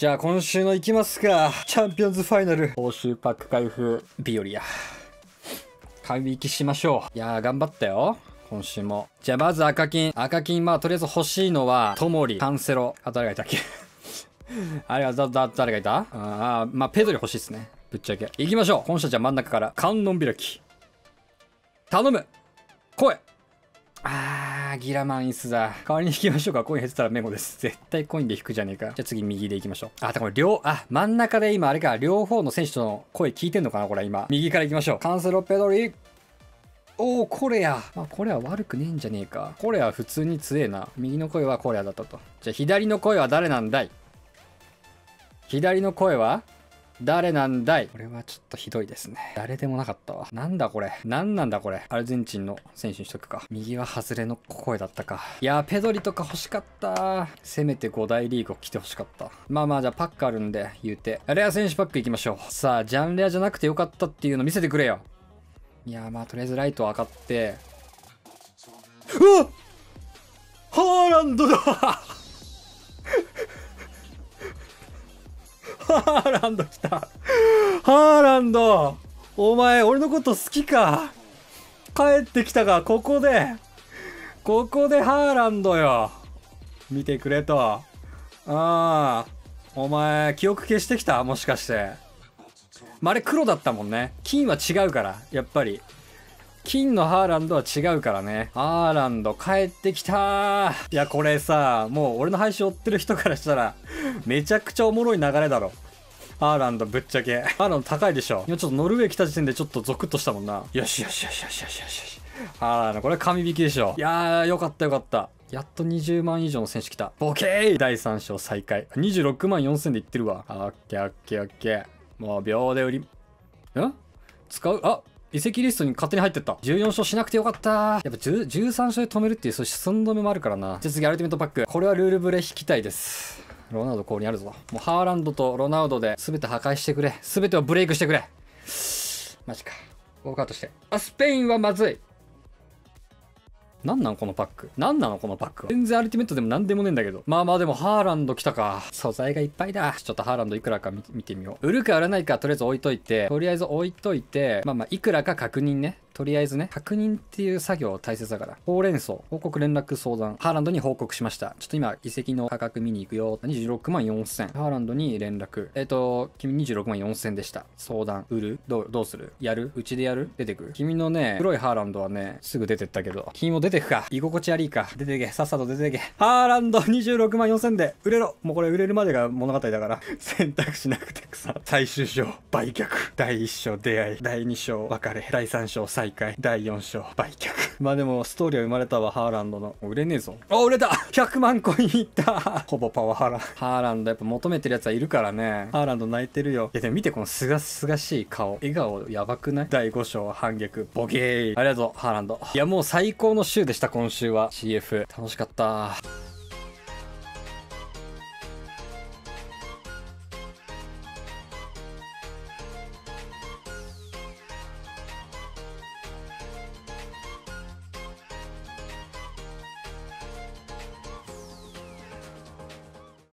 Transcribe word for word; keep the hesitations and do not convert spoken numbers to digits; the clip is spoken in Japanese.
じゃあ今週のいきますか。チャンピオンズファイナル報酬パック開封日和や。買い引きしましょう。いやー頑張ったよ今週も。じゃあまず赤金。赤金、まあとりあえず欲しいのは、トモリ、カンセロ。あ、誰がいたっけあれはだ、だ、誰がいた？ああ、まあペドリ欲しいっすね。ぶっちゃけ。行きましょう。本社じゃ真ん中から。観音開き。頼む！来い！あー、ギラマンイスだ。代わりに引きましょうか。コイン減ってたらメモです。絶対コインで引くじゃねえか。じゃあ次右で行きましょう。あ、これ両、あ、真ん中で今あれか、両方の選手との声聞いてんのかなこれ今。右から行きましょう。カンセロ、ペドリ、おお、コレア。まあ、コレア悪くねえんじゃねえか。コレア普通に強えな。右の声はコレアだったと。じゃあ、左の声は誰なんだい？左の声は誰なんだい？これはちょっとひどいですね。誰でもなかったわ。なんだこれ。なんなんだこれ。アルゼンチンの選手にしとくか。右は外れの声だったか。いやー、ペドリとか欲しかった。せめてごだいリーグを来て欲しかった。まあまあ、じゃあパックあるんで、言うて。レア選手パックいきましょう。さあ、ジャンレアじゃなくてよかったっていうの見せてくれよ。いやーまあとりあえずライトを上がって。うわっ！ハーランドだハーランド来たハーランドお前俺のこと好きか帰ってきたかここでここでハーランドよ見てくれと。ああお前記憶消してきたもしかして。まあ、あれ黒だったもんね。金は違うから、やっぱり。金のハーランドは違うからね。ハーランド帰ってきたー。いや、これさ、もう俺の配信追ってる人からしたら、めちゃくちゃおもろい流れだろ。ハーランドぶっちゃけ。ハーランド高いでしょ。今ちょっとノルウェー来た時点でちょっとゾクッとしたもんな。よしよしよしよしよしよし。ハーランド、これ神引きでしょ。いやー、よかったよかった。やっとにじゅうまん以上の選手来た。ボケー！だいさん章再開。にじゅうろくまんよんせんでいってるわ。オッケーオッケーオッケー。もう秒で売り、ん使うあ移籍リストに勝手に入ってった。じゅうよん勝しなくてよかった。やっぱじゅうさん勝で止めるっていう、そういう寸止めもあるからな。じゃあ次、アルティメットパック。これはルールブレ引きたいです。ロナウドここにあるぞ。もうハーランドとロナウドで全て破壊してくれ。全てをブレイクしてくれ。マジか。ウォークアウトして。あ、スペインはまずい。なんなんこのパック。なんなのこのパックは。全然アルティメットでもなんでもねえんだけど。まあまあでもハーランド来たか。素材がいっぱいだ。ちょっとハーランドいくらか 見, 見てみよう。売るか売らないかとりあえず置いといて、とりあえず置いといて、まあまあいくらか確認ね。とりあえずね、確認っていう作業大切だから。ほうれん草、報告連絡相談。ハーランドに報告しました。ちょっと今、移籍の価格見に行くよ。にじゅうろくまんよんせん。ハーランドに連絡。えっと、君にじゅうろくまんよんせんでした。相談。売るどう、どうするやるうちでやる出てく君のね、黒いハーランドはね、すぐ出てったけど。君も出てくか。居心地悪いか。出てけ。さっさと出てけ。ハーランドにじゅうろくまんよんせんで売れろ。もうこれ売れるまでが物語だから。選択しなくてくさ。最終章、売却。だいいっ章、出会い。だいに章、別れ。だいさん章、再だいよん章売却まあでもストーリーは生まれたわハーランドの。売れねえぞ。あ売れたひゃくまんコインいったほぼパワハラ。ハーランドやっぱ求めてるやつはいるからね。ハーランド泣いてるよ。いやでも見てこのすがすがしい顔笑顔やばくない。だいご章反逆ボケー。ありがとうハーランド。いやもう最高の週でした今週は。 シーエフ 楽しかった。